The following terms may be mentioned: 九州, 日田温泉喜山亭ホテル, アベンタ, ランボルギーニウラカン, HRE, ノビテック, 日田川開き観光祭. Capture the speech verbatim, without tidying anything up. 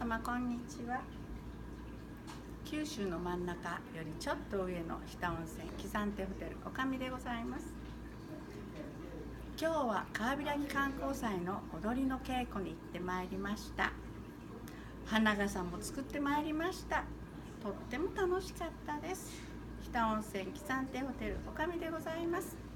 様こんにちは。九州の真ん中よりちょっと上の日田温泉喜山亭ホテルおかみでございます。今日は川開き観光祭の踊りの稽古に行ってまいりました。花笠も作ってまいりました。とっても楽しかったです。日田温泉喜山亭ホテルおかみでございます。